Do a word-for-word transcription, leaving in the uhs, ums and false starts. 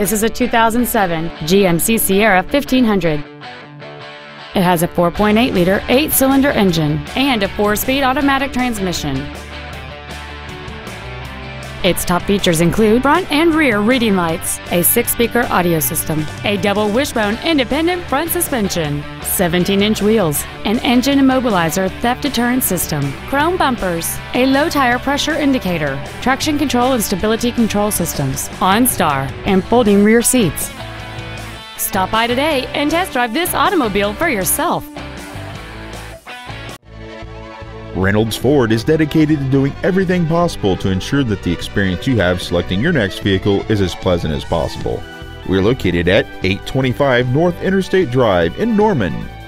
This is a two thousand seven G M C Sierra fifteen hundred. It has a four point eight liter eight-cylinder engine and a four-speed automatic transmission. Its top features include front and rear reading lights, a six-speaker audio system, a double wishbone independent front suspension, seventeen inch wheels, an engine immobilizer theft deterrent system, chrome bumpers, a low tire pressure indicator, traction control and stability control systems, OnStar, and folding rear seats. Stop by today and test drive this automobile for yourself. Reynolds Ford is dedicated to doing everything possible to ensure that the experience you have selecting your next vehicle is as pleasant as possible. We're located at eight twenty-five North Interstate Drive in Norman.